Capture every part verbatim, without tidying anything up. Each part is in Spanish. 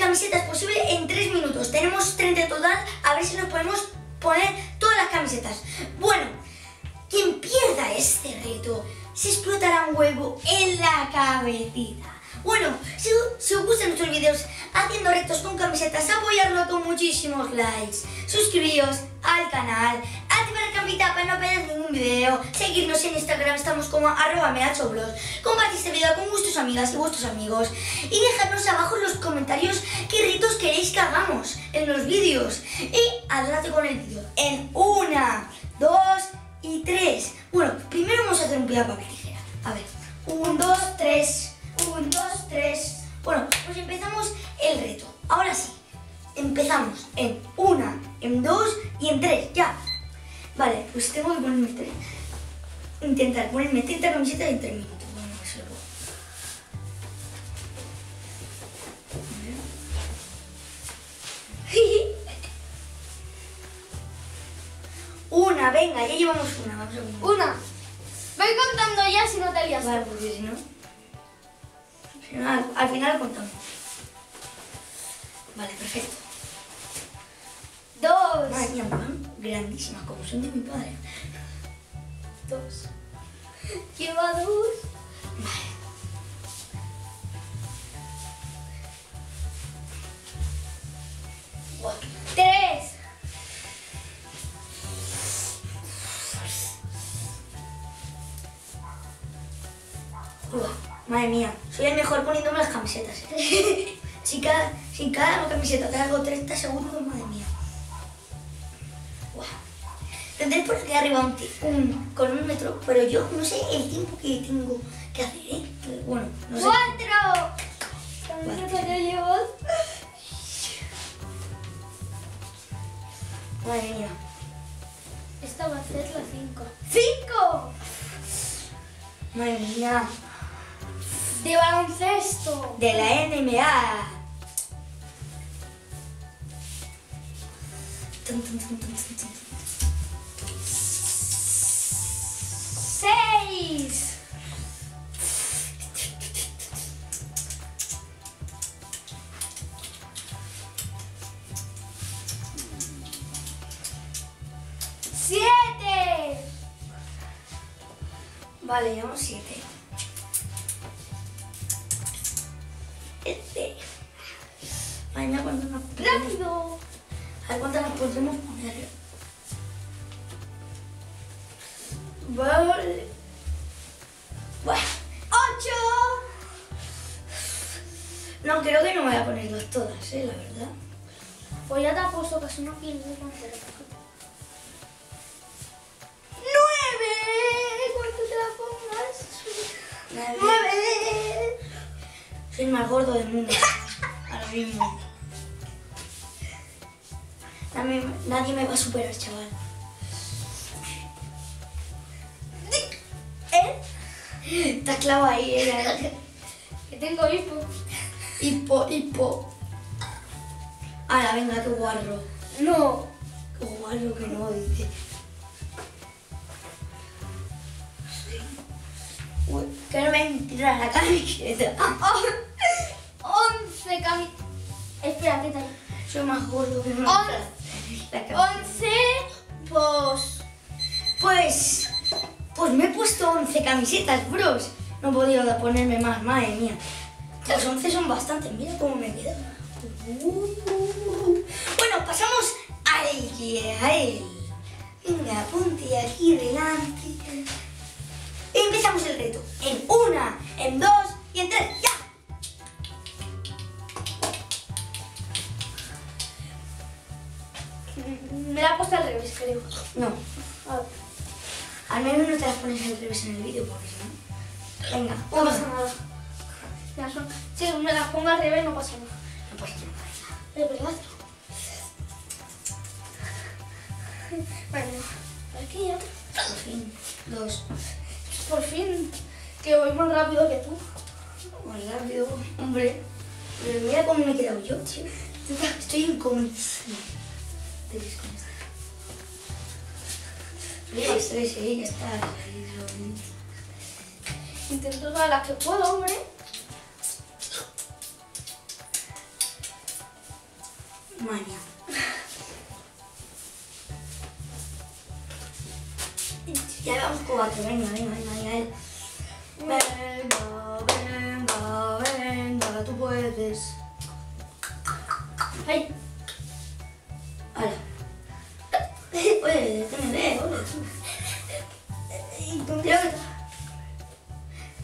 camisetas posible en tres minutos. Tenemos treinta total, a ver si nos podemos poner todas las camisetas. Bueno, quien pierda este reto se explotará un huevo en la cabecita. Bueno, si, si os gustan nuestros vídeos haciendo retos con camisetas, apoyadlo con muchísimos likes, suscribiros al canal, activar la campanita para no perder ningún vídeo, seguirnos en Instagram, estamos como arroba Menacho Bros, compartir este vídeo con vuestras amigas y vuestros amigos y dejadnos abajo en los comentarios qué retos queréis que hagamos en los vídeos. Y adelante con el vídeo en una, dos y tres. Bueno, primero vamos a hacer un piedra, papel, tijera. A ver, un, dos, tres. uno, dos, tres. Bueno, pues empezamos el reto. Ahora sí, empezamos en una, en dos y en tres, ya. Vale, pues tengo que ponerme tres. Intentar ponerme treinta camisetas en tres minutos. Bueno, eso lo puedo. Una, venga, ya llevamos una. Vamos a poner una. Voy contando ya si no te lías. Vale, porque si no... Al, al final contamos. Vale, perfecto. Dos. Madre mía, van grandísimas como son de mi padre. Dos. Lleva dos. Vale. Cuatro. Tres. Uah. Madre mía, soy el mejor poniéndome las camisetas. ¿Eh? si, cada, si cada camiseta te hago treinta segundos, madre mía. Wow. Tendréis por aquí arriba un, un cronómetro, pero yo no sé el tiempo que tengo que hacer, ¿eh? Pero bueno, no sé. ¡Cuatro! ¿Cuánto te llevas? Madre mía. Esta va a ser la cinco. ¡Cinco! Madre mía. De baloncesto. De la N B A. Seis. Siete. Vale, llevamos siete. Este. Mañana cuando nos ponemos. ¡Rápido! A ver cuántas nos podemos poner. Vale. Bueno. ¡Ocho! No, creo que no me voy a poner dos todas, eh, la verdad. Pues ya te apuesto que si no pierdes no te recojo. ¡Nueve! ¿Cuánto te la pongas? Nueve. ¡Nueve! Soy el más gordo del mundo. Ahora mismo. Nadie, nadie me va a superar, chaval. ¿Eh? Estás clavo ahí, eh. Que tengo hipo. Hipo, hipo. Ahora, venga, que guarro. No. Que guarro que no, dice. Uy, que no me entras la camiseta. Once cami... Espera, ¿qué tal? Soy más gordo que no. Once... Pues... Pues... Pues me he puesto once camisetas, bros. No he podido ponerme más, madre mía. Las once son bastantes, mira cómo me quedo. Bueno, pasamos al que a él. Venga, ponte aquí delante. Empezamos el reto en una, en dos y en tres. ¡Ya! Me la he puesto al revés, creo. No. Al menos no te las pones al revés en el vídeo, porque no. Venga, no pasa nada. Si me las pongo al revés, no pasa nada. No pasa nada. ¿De verdad? Bueno, aquí ya. Por fin, dos. Por fin, que voy más rápido que tú. Más rápido, hombre. Pero mira cómo me he quedado yo, tío. Estoy incomodísima. Tres, tres, sí, ya está. Intento todas las que puedo, hombre. Bueno. Ya vamos cuatro, venga, venga, venga, él. Venga, venga, venga, tú puedes. ¡Ay! ¡Hala! ¡Oye, deténme!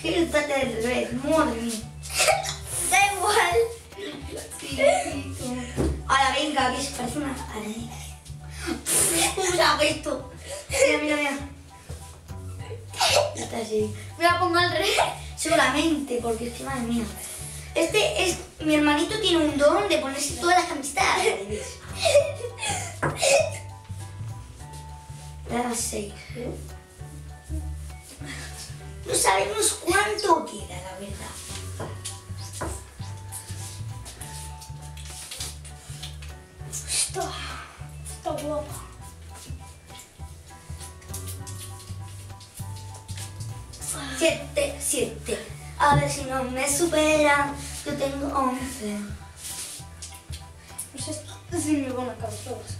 ¿Qué está que al revés? ¡Madre mía! ¡Da igual! Sí, sí, sí. ¡Hala, venga! Que se parece una... ¡Uy, la pesto! Mira, mira, mira. Está así. Me la pongo al revés solamente, porque es que madre mía. Este es... Mi hermanito tiene un don de ponerse todas las camisetas. Las seis. No sabemos cuánto queda, la verdad. Está... Está guapa. Siete, siete. A ver si no me superan. Yo tengo once. No sé si me van a acabar todos.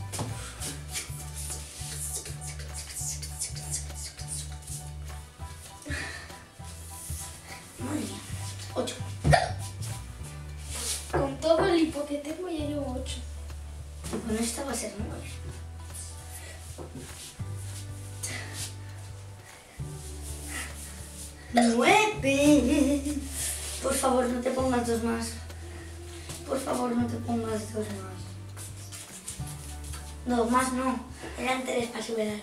Madre mía. ocho. Con todo el hipo que tengo ya llevo ocho. Bueno, esta va a ser nueve. ¡Nueve! Por favor, no te pongas dos más. Por favor, no te pongas dos más. Dos más no. Eran tres para superarme.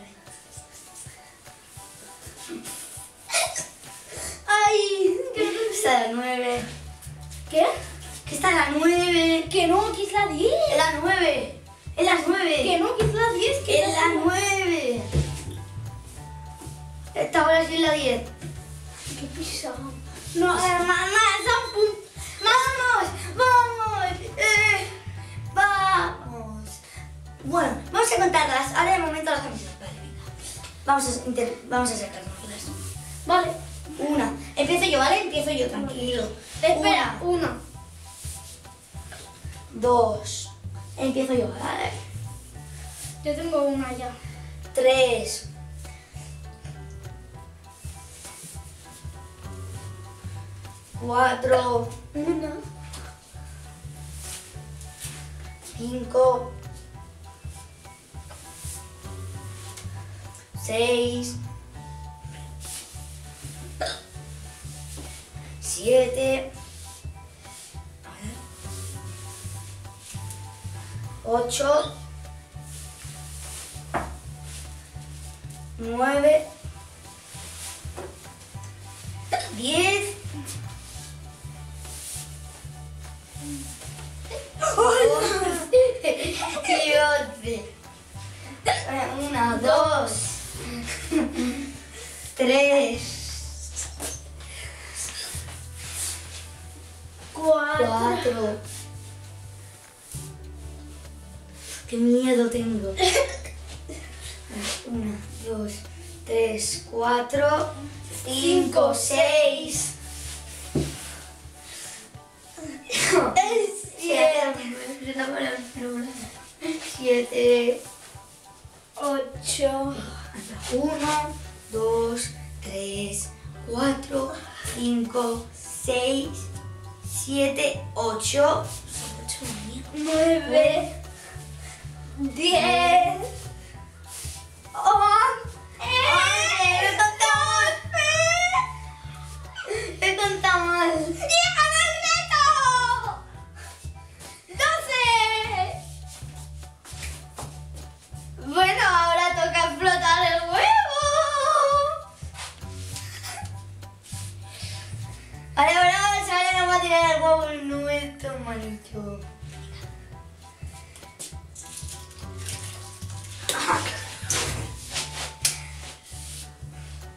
¡Ay! Que está la nueve. ¿Qué? Que está la nueve. Que no, que es la diez. Es la nueve. Es la nueve. Que no, que es la diez. Que es la nueve. Esta ahora sí es la diez. Qué pisado. No, mamá, son puntos. ¡Vamos! ¡Vamos! Eh, ¡Vamos! Bueno, vamos a contarlas. Ahora de momento las camisetas. Vale, venga. Vamos a, inter vamos a sacarlas. Vale. Una. Empiezo yo, ¿vale? Empiezo yo, tranquilo. Espera. Una. Una. Dos. Empiezo yo, ¿vale? Yo tengo una ya. Tres. Cuatro, uno, cinco, seis, siete, ocho, nueve, diez. Una, dos, tres, cuatro. Qué miedo tengo. Una, dos, tres, cuatro, cinco, seis, siete, ocho, uno, dos, tres, cuatro, cinco, seis, siete, ocho, nueve, diez, once, he contado mal.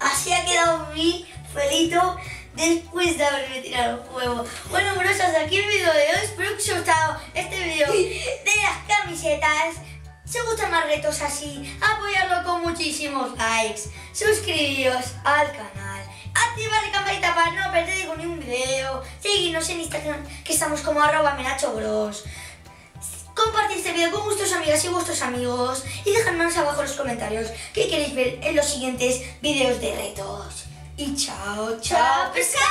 Así ha quedado mi felito después de haberme tirado el huevo. Bueno, bros, hasta aquí el vídeo de hoy. Espero que os haya gustado este vídeo de las camisetas. Si os gustan más retos así, apoyadlo con muchísimos likes. Suscribiros al canal. Activad la campanita para no perder ningún video. Seguidnos en Instagram, que estamos como arroba menacho bros. Compartid este video con vuestras amigas y vuestros amigos y dejadnos abajo en los comentarios qué queréis ver en los siguientes videos de retos. Y chao, chao, pescado.